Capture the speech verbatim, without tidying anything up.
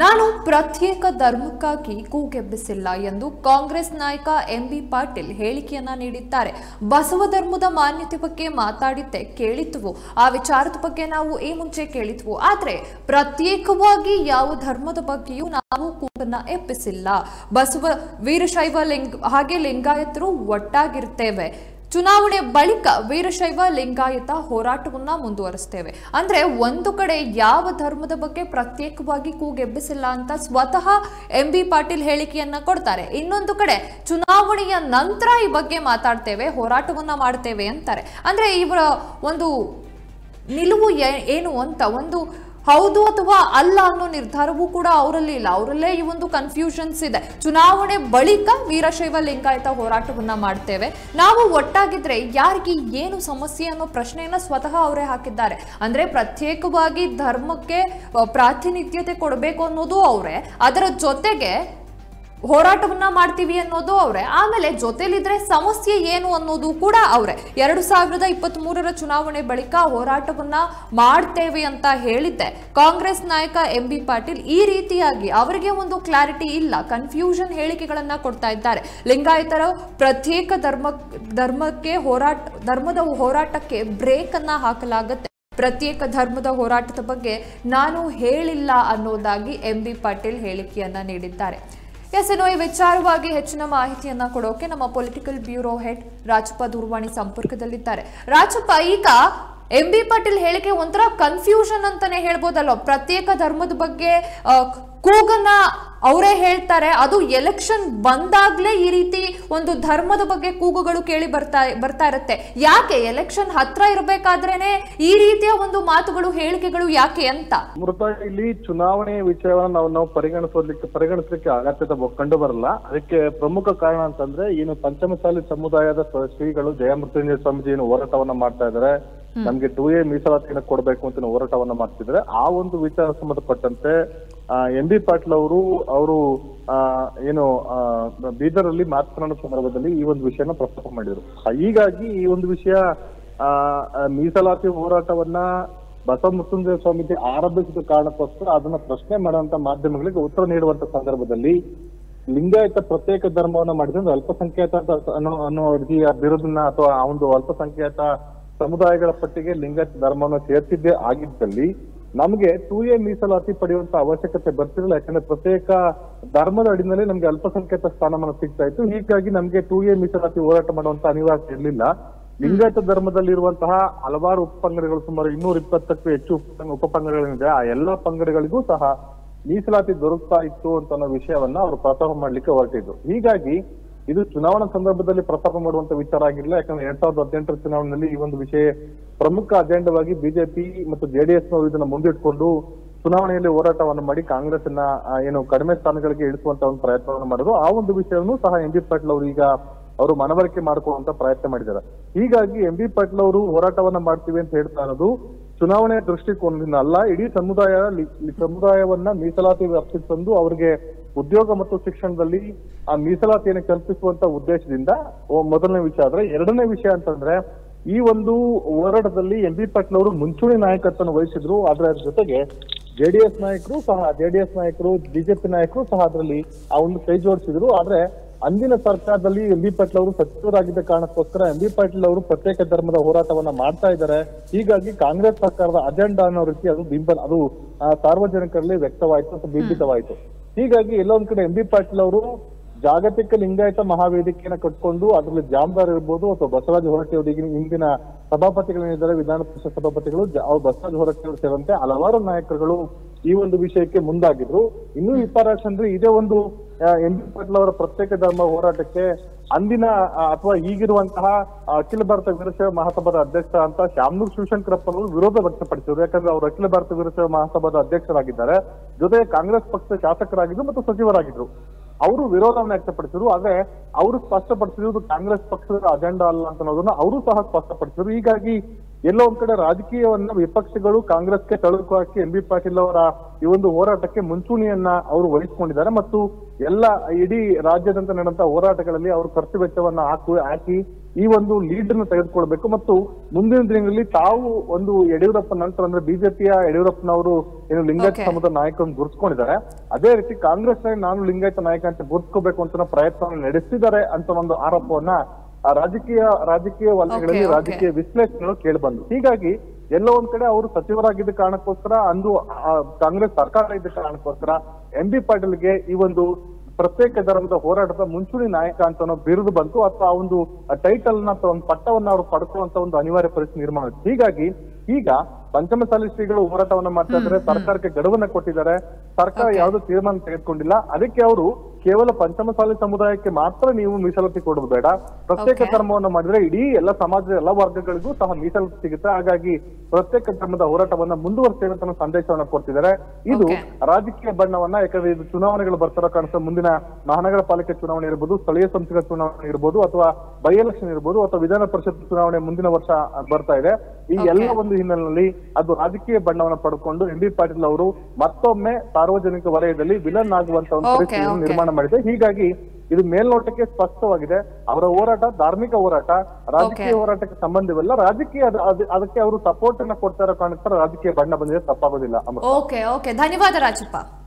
ನಾನು ಪ್ರತ್ಯೇಕ ಧರ್ಮಕ್ಕಾಗಿ ಕೂಗೆಬ್ಬಿಸಿಲ್ಲ ಎಂದು ಕಾಂಗ್ರೆಸ್ ನಾಯಕ ಎಂಬಿ ಪಾಟೀಲ್ ಹೇಳಿಕೆಯನ್ನ ನೀಡಿದ್ದಾರೆ. ಬಸವ ಧರ್ಮದ ಮಾನ್ಯತೆ ಬಗ್ಗೆ ಮಾತಾಡಿದ್ದೆ ಕೇಳಿದ್ವು, ಆ ವಿಚಾರದ ಬಗ್ಗೆ ನಾವು ಈ ಮುಂಚೆ ಕೇಳಿದ್ವು, ಆದರೆ ಪ್ರತ್ಯೇಕವಾಗಿ ಯಾವ ಧರ್ಮದ ಬಗ್ಗೆಯೂ ನಾವು ಕೂಗನ್ನ ಎಬ್ಬಿಸಿಲ್ಲ. ಬಸವ ವೀರಶೈವ ಲಿಂಗ ಹಾಗೆ ಲಿಂಗಾಯತರು ಒಟ್ಟಾಗಿರ್ತೇವೆ. ಚುನಾವಣೆ ಬಳಿಕ ವೀರಶೈವ ಲಿಂಗಾಯತ ಹೋರಾಟವನ್ನ ಮುಂದುವರಿಸ್ತೇವೆ. ಅಂದ್ರೆ ಒಂದು ಕಡೆ ಯಾವ ಧರ್ಮದ ಬಗ್ಗೆ ಪ್ರತ್ಯೇಕವಾಗಿ ಕೂಗೆಬ್ಬಿಸಿಲ್ಲ ಅಂತ ಸ್ವತಃ ಎಂ ಬಿ ಪಾಟೀಲ್ ಹೇಳಿಕೆಯನ್ನ ಕೊಡ್ತಾರೆ. ಇನ್ನೊಂದು ಕಡೆ ಚುನಾವಣೆಯ ನಂತರ ಈ ಬಗ್ಗೆ ಮಾತಾಡ್ತೇವೆ, ಹೋರಾಟವನ್ನ ಮಾಡ್ತೇವೆ ಅಂತಾರೆ. ಅಂದ್ರೆ ಇವರ ಒಂದು ನಿಲುವು ಏನು ಅಂತ, ಒಂದು ಹೌದು ಅಥವಾ ಅಲ್ಲ ಅನ್ನೋ ನಿರ್ಧಾರವೂ ಕೂಡ ಅವರಲ್ಲಿ ಇಲ್ಲ. ಅವರಲ್ಲೇ ಈ ಒಂದು ಕನ್ಫ್ಯೂಷನ್ಸ್ ಇದೆ. ಚುನಾವಣೆ ಬಳಿಕ ವೀರಶೈವ ಲಿಂಗಾಯತ ಹೋರಾಟವನ್ನ ಮಾಡ್ತೇವೆ, ನಾವು ಒಟ್ಟಾಗಿದ್ರೆ ಯಾರಿಗೆ ಏನು ಸಮಸ್ಯೆ ಅನ್ನೋ ಪ್ರಶ್ನೆಯನ್ನ ಸ್ವತಃ ಅವರೇ ಹಾಕಿದ್ದಾರೆ. ಅಂದ್ರೆ ಪ್ರತ್ಯೇಕವಾಗಿ ಧರ್ಮಕ್ಕೆ ಪ್ರಾತಿನಿಧ್ಯತೆ ಕೊಡಬೇಕು ಅನ್ನೋದು ಅವರೇ, ಅದರ ಜೊತೆಗೆ ಹೋರಾಟವನ್ನ ಮಾಡ್ತೀವಿ ಅನ್ನೋದು ಅವರೇ, ಆಮೇಲೆ ಜೊತೆಲಿದ್ರೆ ಸಮಸ್ಯೆ ಏನು ಅನ್ನೋದು ಕೂಡ ಅವರೇ. ಎರಡು ಸಾವಿರದ ಇಪ್ಪತ್ತ್ ಮೂರರ ಚುನಾವಣೆ ಬಳಿಕ ಹೋರಾಟವನ್ನ ಮಾಡ್ತೇವೆ ಅಂತ ಹೇಳಿದ್ದೆ ಕಾಂಗ್ರೆಸ್ ನಾಯಕ ಎಂ ಬಿ ಪಾಟೀಲ್. ಈ ರೀತಿಯಾಗಿ ಅವರಿಗೆ ಒಂದು ಕ್ಲಾರಿಟಿ ಇಲ್ಲ, ಕನ್ಫ್ಯೂಷನ್ ಹೇಳಿಕೆಗಳನ್ನ ಕೊಡ್ತಾ ಇದ್ದಾರೆ. ಲಿಂಗಾಯತರ ಪ್ರತ್ಯೇಕ ಧರ್ಮ ಧರ್ಮಕ್ಕೆ ಹೋರಾಟ ಧರ್ಮದ ಹೋರಾಟಕ್ಕೆ ಬ್ರೇಕ್ ಅನ್ನ ಹಾಕಲಾಗುತ್ತೆ. ಪ್ರತ್ಯೇಕ ಧರ್ಮದ ಹೋರಾಟದ ಬಗ್ಗೆ ನಾನು ಹೇಳಿಲ್ಲ ಅನ್ನೋದಾಗಿ ಎಂ ಬಿ ಪಾಟೀಲ್ ಹೇಳಿಕೆಯನ್ನ ನೀಡಿದ್ದಾರೆ. ಎಸ್ ಎನ್ನು ಈ ವಿಚಾರವಾಗಿ ಹೆಚ್ಚಿನ ಮಾಹಿತಿಯನ್ನ ಕೊಡೋಕೆ ನಮ್ಮ ಪೊಲಿಟಿಕಲ್ ಬ್ಯೂರೋ ಹೆಡ್ ರಾಜಪ್ಪ ದೂರವಾಣಿ ಸಂಪರ್ಕದಲ್ಲಿದ್ದಾರೆ. ರಾಜಪ್ಪ, ಈಗ ಎಂ ಬಿ ಪಾಟೀಲ್ ಹೇಳಿಕೆ ಒಂಥರ ಕನ್ಫ್ಯೂಷನ್ ಅಂತಾನೆ ಹೇಳ್ಬೋದಲ್ಲ. ಪ್ರತ್ಯೇಕ ಧರ್ಮದ ಬಗ್ಗೆ ಕೂಗನ್ನ ಅವರೇ ಹೇಳ್ತಾರೆ, ಅದು ಎಲೆಕ್ಷನ್ ಬಂದಾಗ್ಲೇ ಈ ರೀತಿ ಒಂದು ಧರ್ಮದ ಬಗ್ಗೆ ಕೂಗುಗಳು ಕೇಳಿ ಬರ್ತಾ ಬರ್ತಾ ಇರುತ್ತೆ. ಯಾಕೆ ಎಲೆಕ್ಷನ್ ಹತ್ರ ಇರಬೇಕಾದ್ರೇನೆ ಈ ರೀತಿಯ ಒಂದು ಮಾತುಗಳು ಹೇಳಿಕೆಗಳು ಯಾಕೆ ಅಂತ? ಮೃತ ಇಲ್ಲಿ ಚುನಾವಣೆ ವಿಚಾರವನ್ನು ನಾವು ನಾವು ಪರಿಗಣಿಸೋದಕ್ಕೆ ಪರಿಗಣಿಸಲಿಕ್ಕೆ ಅಗತ್ಯತೆ ಕಂಡು ಬರಲ್ಲ. ಅದಕ್ಕೆ ಪ್ರಮುಖ ಕಾರಣ ಅಂತಂದ್ರೆ ಏನು, ಪಂಚಮಸಾಲಿ ಸಮುದಾಯದ ಶ್ರೀಗಳು ಜಯಮೃತ್ಯುಂಜಯ ಸ್ವಾಮೀಜಿ ಏನು ಹೋರಾಟವನ್ನ ಮಾಡ್ತಾ ಇದ್ದಾರೆ, ನಮ್ಗೆ ಟೂ ಎ ಮೀಸಲಾತಿನ ಕೊಡ್ಬೇಕು ಅಂತ ಹೋರಾಟವನ್ನ ಮಾಡ್ತಿದ್ರೆ, ಆ ಒಂದು ವಿಚಾರ ಸಂಬಂಧಪಟ್ಟಂತೆ ಎಂ ಬಿ ಪಾಟೀಲ್ ಅವರು ಅವರು ಏನು ಬೀದರ್ ಅಲ್ಲಿ ಮಾತನಾಡೋ ಸಂದರ್ಭದಲ್ಲಿ ಈ ಒಂದು ವಿಷಯನ ಪ್ರಸ್ತಾಪ ಮಾಡಿದ್ರು. ಹೀಗಾಗಿ ಈ ಒಂದು ವಿಷಯ ಮೀಸಲಾತಿ ಹೋರಾಟವನ್ನ ಬಸವಮೃತ್ಯುಂಜಯ ಸ್ವಾಮೀಜಿ ಆರಂಭಿಸಿದ ಕಾರಣಕ್ಕೋಸ್ಕರ ಅದನ್ನ ಪ್ರಶ್ನೆ ಮಾಡುವಂತ ಮಾಧ್ಯಮಗಳಿಗೆ ಉತ್ತರ ನೀಡುವಂತ ಸಂದರ್ಭದಲ್ಲಿ ಲಿಂಗಾಯತ ಪ್ರತ್ಯೇಕ ಧರ್ಮವನ್ನು ಮಾಡಿದ್ರೆ ಅಲ್ಪಸಂಖ್ಯಾತ ಅನ್ನೋ ಅನ್ನೋ ಅರ್ಜಿಯ ವಿರುದ್ಧನ ಅಥವಾ ಆ ಒಂದು ಅಲ್ಪಸಂಖ್ಯಾತ ಸಮುದಾಯಗಳ ಪಟ್ಟಿಗೆ ಲಿಂಗಾಯತ ಧರ್ಮವನ್ನು ಸೇರ್ತಿದ್ದೇ ಆಗಿದ್ದಲ್ಲಿ ನಮ್ಗೆ ಟೂ ಎ ಮೀಸಲಾತಿ ಪಡೆಯುವಂತ ಅವಶ್ಯಕತೆ ಬರ್ತಿರಲಿಲ್ಲ. ಯಾಕಂದ್ರೆ ಪ್ರತ್ಯೇಕ ಧರ್ಮದ ಅಡಿನಲ್ಲಿ ನಮ್ಗೆ ಅಲ್ಪಸಂಖ್ಯಾತ ಸ್ಥಾನಮಾನ ಸಿಗ್ತಾ ಇತ್ತು. ಹೀಗಾಗಿ ನಮ್ಗೆ ಟೂ ಎ ಮೀಸಲಾತಿ ಹೋರಾಟ ಮಾಡುವಂತ ಅನಿವಾರ್ಯ ಇರಲಿಲ್ಲ. ಲಿಂಗಾಯತ ಧರ್ಮದಲ್ಲಿರುವಂತಹ ಹಲವಾರು ಉಪ ಪಂಗಡಗಳು, ಸುಮಾರು ಇನ್ನೂರ ಇಪ್ಪತ್ತಕ್ಕೂ ಹೆಚ್ಚು ಉಪ ಪಂಗಡಗಳಿದೆ, ಆ ಎಲ್ಲಾ ಪಂಗಡಗಳಿಗೂ ಸಹ ಮೀಸಲಾತಿ ದೊರಕ್ತಾ ಇತ್ತು ಅಂತ ಅನ್ನೋ ವಿಷಯವನ್ನ ಅವರು ಪ್ರಸ್ತಾಪ ಮಾಡ್ಲಿಕ್ಕೆ ಹೊರಟಿದ್ರು. ಹೀಗಾಗಿ ಇದು ಚುನಾವಣಾ ಸಂದರ್ಭದಲ್ಲಿ ಪ್ರಸ್ತಾಪ ಮಾಡುವಂತ ವಿಚಾರ ಆಗಿರಲಿಲ್ಲ. ಯಾಕಂದ್ರೆ ಎರಡ್ ಸಾವಿರದ ಹದಿನೆಂಟರ ಚುನಾವಣೆಯಲ್ಲಿ ಈ ಒಂದು ವಿಷಯ ಪ್ರಮುಖ ಅಜೆಂಡವಾಗಿ ಬಿಜೆಪಿ ಮತ್ತು ಜೆಡಿಎಸ್ ನವರು ಇದನ್ನ ಮುಂದಿಟ್ಕೊಂಡು ಚುನಾವಣೆಯಲ್ಲಿ ಹೋರಾಟವನ್ನು ಮಾಡಿ ಕಾಂಗ್ರೆಸ್ನ ಏನು ಕಡಿಮೆ ಸ್ಥಾನಗಳಿಗೆ ಇಳಿಸುವಂತ ಒಂದು ಪ್ರಯತ್ನವನ್ನು ಮಾಡಿದ್ರು. ಆ ಒಂದು ವಿಷಯವನ್ನು ಸಹ ಎಂ ಬಿ ಪಾಟೀಲ್ ಅವರು ಈಗ ಅವರು ಮನವರಿಕೆ ಮಾಡ್ಕೊಳ್ಳುವಂತ ಪ್ರಯತ್ನ ಮಾಡಿದ್ದಾರೆ. ಹೀಗಾಗಿ ಎಂ ಬಿ ಪಾಟೀಲ್ ಅವರು ಹೋರಾಟವನ್ನ ಮಾಡ್ತೀವಿ ಅಂತ ಹೇಳ್ತಾ ಇರೋದು ಚುನಾವಣೆಯ ದೃಷ್ಟಿಕೋನದಿಂದ ಅಲ್ಲ, ಇಡೀ ಸಮುದಾಯ ಸಮುದಾಯವನ್ನ ಮೀಸಲಾತಿ ವ್ಯಾಪ್ತಿಗೆ ತಂದು ಅವರಿಗೆ ಉದ್ಯೋಗ ಮತ್ತು ಶಿಕ್ಷಣದಲ್ಲಿ ಆ ಮೀಸಲಾತಿಯನ್ನು ಕಲ್ಪಿಸುವಂತ ಉದ್ದೇಶದಿಂದ ಮೊದಲನೇ ವಿಷಯ. ಆದ್ರೆ ಎರಡನೇ ವಿಷಯ ಅಂತಂದ್ರೆ, ಈ ಒಂದು ಹೋರಾಟದಲ್ಲಿ ಎಂ ಬಿ ಪಾಟೀಲ್ ಅವರು ಮುಂಚೂಣಿ ನಾಯಕತ್ವವನ್ನು ವಹಿಸಿದ್ರು. ಅದರ ಜೊತೆಗೆ ಜೆಡಿಎಸ್ ನಾಯಕರು ಸಹ ಜೆಡಿಎಸ್ ನಾಯಕರು ಬಿಜೆಪಿ ನಾಯಕರು ಸಹ ಅದರಲ್ಲಿ ಆ ಒಂದು ಕೈ ಜೋಡಿಸಿದ್ರು. ಆದ್ರೆ ಅಂದಿನ ಸರ್ಕಾರದಲ್ಲಿ ಎಂ ಬಿ ಪಾಟೀಲ್ ಅವರು ಸಚಿವರಾಗಿದ್ದ ಕಾರಣಕ್ಕೋಸ್ಕರ ಎಂ ಬಿ ಪಾಟೀಲ್ ಅವರು ಪ್ರತ್ಯೇಕ ಧರ್ಮದ ಹೋರಾಟವನ್ನ ಮಾಡ್ತಾ ಇದ್ದಾರೆ. ಹೀಗಾಗಿ ಕಾಂಗ್ರೆಸ್ ಸರ್ಕಾರದ ಅಜೆಂಡಾ ಅನ್ನೋ ರೀತಿ ಅದು ಬಿಂಬಲ ಅದು ಸಾರ್ವಜನಿಕರಲ್ಲಿ ವ್ಯಕ್ತವಾಯಿತು ಅಥವಾ ಬಿಂಬಿತವಾಯಿತು. ಹೀಗಾಗಿ ಎಲ್ಲೊಂದ್ ಕಡೆ ಎಂ ಬಿ ಪಾಟೀಲ್ ಅವರು ಜಾಗತಿಕ ಲಿಂಗಾಯತ ಮಹಾವೇದಿಕೆಯನ್ನು ಕಟ್ಕೊಂಡು ಅದರಲ್ಲಿ ಜಾಮದಾರ್ ಇರ್ಬೋದು ಅಥವಾ ಬಸವರಾಜ ಹೊರಟ್ಟಿ ಹಿಂದಿನ ಸಭಾಪತಿಗಳೇನಿದ್ದಾರೆ ವಿಧಾನ ಪರಿಷತ್ ಸಭಾಪತಿಗಳು ಅವ್ರು ಬಸವರಾಜ ಹೊರಟ್ಟಿ ಅವರು ಸೇರಿದಂತೆ ಹಲವಾರು ನಾಯಕರುಗಳು ಈ ಒಂದು ವಿಷಯಕ್ಕೆ ಮುಂದಾಗಿದ್ರು. ಇನ್ನೂ ವಿಪರಾಕ್ಷ ಅಂದ್ರೆ ಇದೇ ಒಂದು ಎಂ ಬಿ ಪಾಟೀಲ್ ಅವರ ಪ್ರತ್ಯೇಕ ಧರ್ಮ ಹೋರಾಟಕ್ಕೆ ಅಂದಿನ ಅಥವಾ ಈಗಿರುವಂತಹ ಅಖಿಲ ಭಾರತ ವೀರಶೈವ ಮಹಾಸಭಾದ ಅಧ್ಯಕ್ಷ ಅಂತ ಶಾಮನೂರ್ ಶಿವಶಂಕರಪ್ಪ ಅವರು ವಿರೋಧ ವ್ಯಕ್ತಪಡಿಸಿದ್ರು. ಯಾಕಂದ್ರೆ ಅವರು ಅಖಿಲ ಭಾರತ ವೀರಶೈವ ಮಹಾಸಭಾದ ಅಧ್ಯಕ್ಷರಾಗಿದ್ದಾರೆ, ಜೊತೆಗೆ ಕಾಂಗ್ರೆಸ್ ಪಕ್ಷದ ಶಾಸಕರಾಗಿದ್ರು ಮತ್ತು ಸಚಿವರಾಗಿದ್ರು. ಅವರು ವಿರೋಧವನ್ನು ವ್ಯಕ್ತಪಡಿಸಿದ್ರು. ಆದ್ರೆ ಅವರು ಸ್ಪಷ್ಟಪಡಿಸಿರುವುದು ಕಾಂಗ್ರೆಸ್ ಪಕ್ಷದ ಅಜೆಂಡಾ ಅಲ್ಲ ಅಂತ ಅನ್ನೋದನ್ನ ಅವರು ಸಹ ಸ್ಪಷ್ಟಪಡಿಸಿದ್ರು. ಹೀಗಾಗಿ ಎಲ್ಲೋ ಒಂದ ಕಡೆ ರಾಜಕೀಯವನ್ನ ವಿಪಕ್ಷಗಳು ಕಾಂಗ್ರೆಸ್ಗೆ ತಳುಕು ಹಾಕಿ ಎಂ ಬಿ ಪಾಟೀಲ್ ಅವರ ಈ ಒಂದು ಹೋರಾಟಕ್ಕೆ ಮುಂಚೂಣಿಯನ್ನ ಅವರು ವಹಿಸಿಕೊಂಡಿದ್ದಾರೆ ಮತ್ತು ಎಲ್ಲ ಇಡೀ ರಾಜ್ಯದಂತ ನಡೆದಂತ ಹೋರಾಟಗಳಲ್ಲಿ ಅವರು ಖರ್ಚು ವೆಚ್ಚವನ್ನ ಹಾಕಿ ಹಾಕಿ ಈ ಒಂದು ಲೀಡ್ ಅನ್ನು ತೆಗೆದುಕೊಳ್ಳಬೇಕು ಮತ್ತು ಮುಂದಿನ ದಿನಗಳಲ್ಲಿ ತಾವು ಒಂದು ಯಡಿಯೂರಪ್ಪ ನಂತರ ಅಂದ್ರೆ ಬಿಜೆಪಿಯ ಯಡಿಯೂರಪ್ಪನವರು ಏನು ಲಿಂಗಾಯತ ಸಮುದಾಯದ ನಾಯಕರನ್ನು ಗುರುತಿಸಿಕೊಂಡಿದ್ದಾರೆ, ಅದೇ ರೀತಿ ಕಾಂಗ್ರೆಸ್ ನಾನು ಲಿಂಗಾಯತ ನಾಯಕ ಅಂತ ಗುರುತಿಸಬೇಕು ಅಂತ ಪ್ರಯತ್ನವನ್ನು ನಡೆಸಿದ್ದಾರೆ ಅಂತ ಒಂದು ಆರೋಪವನ್ನ ರಾಜಕೀಯ ರಾಜಕೀಯ ವಲಯಗಳಲ್ಲಿ ರಾಜಕೀಯ ವಿಶ್ಲೇಷಣೆಗಳು ಕೇಳಿಬಂದು ಹೀಗಾಗಿ ಎಲ್ಲೋ ಒಂದ್ ಕಡೆ ಅವರು ಸಚಿವರಾಗಿದ್ದ ಕಾರಣಕ್ಕೋಸ್ಕರ ಅಂದು ಕಾಂಗ್ರೆಸ್ ಸರ್ಕಾರ ಇದ್ದ ಕಾರಣಕ್ಕೋಸ್ಕರ ಎಂ ಬಿ ಪಾಟೀಲ್ಗೆ ಈ ಒಂದು ಪ್ರತ್ಯೇಕ ಧರ್ಮದ ಹೋರಾಟದ ಮುಂಚೂಣಿ ನಾಯಕ ಅಂತ ಬಿರುದು ಬಂತು ಅಥವಾ ಆ ಒಂದು ಟೈಟಲ್ ನ ಅಥವಾ ಒಂದು ಪಟ್ಟವನ್ನ ಅವರು ಪಡ್ಕೊಳ್ಳುವಂತ ಒಂದು ಅನಿವಾರ್ಯ ಪರಿಸ್ಥಿತಿ ನಿರ್ಮಾಣ ಆಯ್ತು. ಹೀಗಾಗಿ ಈಗ ಪಂಚಮಸಾಲಿ ಶ್ರೀಗಳು ಹೋರಾಟವನ್ನ ಮಾಡ್ತಾ ಇದ್ದಾರೆ, ಸರ್ಕಾರಕ್ಕೆ ಗಡುವನ್ನ ಕೊಟ್ಟಿದ್ದಾರೆ, ಸರ್ಕಾರ ಯಾವುದೇ ತೀರ್ಮಾನ ತೆಗೆದುಕೊಂಡಿಲ್ಲ. ಅದಕ್ಕೆ ಅವರು ಕೇವಲ ಪಂಚಮಸಾಲಿ ಸಮುದಾಯಕ್ಕೆ ಮಾತ್ರ ನೀವು ಮೀಸಲಾತಿ ಕೊಡೋದು ಬೇಡ, ಪ್ರತ್ಯೇಕ ಧರ್ಮವನ್ನು ಮಾಡಿದ್ರೆ ಇಡೀ ಎಲ್ಲ ಸಮಾಜದ ಎಲ್ಲ ವರ್ಗಗಳಿಗೂ ಸಹ ಮೀಸಲಾತಿ ಸಿಗುತ್ತೆ, ಹಾಗಾಗಿ ಪ್ರತ್ಯೇಕ ಧರ್ಮದ ಹೋರಾಟವನ್ನ ಮುಂದುವರಿಸ್ತೇವೆ ಅಂತ ಸಂದೇಶವನ್ನ ಕೊಡ್ತಿದ್ದಾರೆ. ಇದು ರಾಜಕೀಯ ಬಣ್ಣವನ್ನ ಯಾಕಂದ್ರೆ ಇದು ಚುನಾವಣೆಗಳು ಬರ್ತಾರೋ ಕಾಣಿಸ್ತಾ ಮುಂದಿನ ಮಹಾನಗರ ಪಾಲಿಕೆ ಚುನಾವಣೆ ಇರ್ಬೋದು, ಸ್ಥಳೀಯ ಸಂಸ್ಥೆಗಳ ಚುನಾವಣೆ ಇರ್ಬೋದು, ಅಥವಾ ಬೈ ಎಲೆಕ್ಷನ್ ಇರ್ಬೋದು, ಅಥವಾ ವಿಧಾನ ಪರಿಷತ್ ಚುನಾವಣೆ ಮುಂದಿನ ವರ್ಷ ಬರ್ತಾ ಇದೆ. ಈ ಎಲ್ಲ ಒಂದು ಹಿನ್ನೆಲೆಯಲ್ಲಿ ಅದು ರಾಜಕೀಯ ಬಣ್ಣವನ್ನು ಪಡ್ಕೊಂಡು ಎಂ ಬಿ ಪಾಟೀಲ್ ಅವರು ಮತ್ತೊಮ್ಮೆ ಸಾರ್ವಜನಿಕ ವಲಯದಲ್ಲಿ ವಿಲನ್ ಆಗುವಂತ ಒಂದು ಪರಿಸ್ಥಿತಿಯನ್ನು ನಿರ್ಮಾಣ ಮಾಡಿದೆ. ಹೀಗಾಗಿ ಇದು ಮೇಲ್ನೋಟಕ್ಕೆ ಸ್ಪಷ್ಟವಾಗಿದೆ, ಅವರ ಹೋರಾಟ ಧಾರ್ಮಿಕ ಹೋರಾಟ, ರಾಜಕೀಯ ಹೋರಾಟಕ್ಕೆ ಸಂಬಂಧವಿಲ್ಲ. ರಾಜಕೀಯ ಅದಕ್ಕೆ ಅವರು ಸಪೋರ್ಟ್ ಅನ್ನ ಕೊಡ್ತಾ ಇರೋ ಕಾರಣಕ್ಕೆ ರಾಜಕೀಯ ಬಣ್ಣ ಬಂದಿದೆ, ತಪ್ಪಾಗೋದಿಲ್ಲ. ಧನ್ಯವಾದ ರಾಜಪ್ಪ.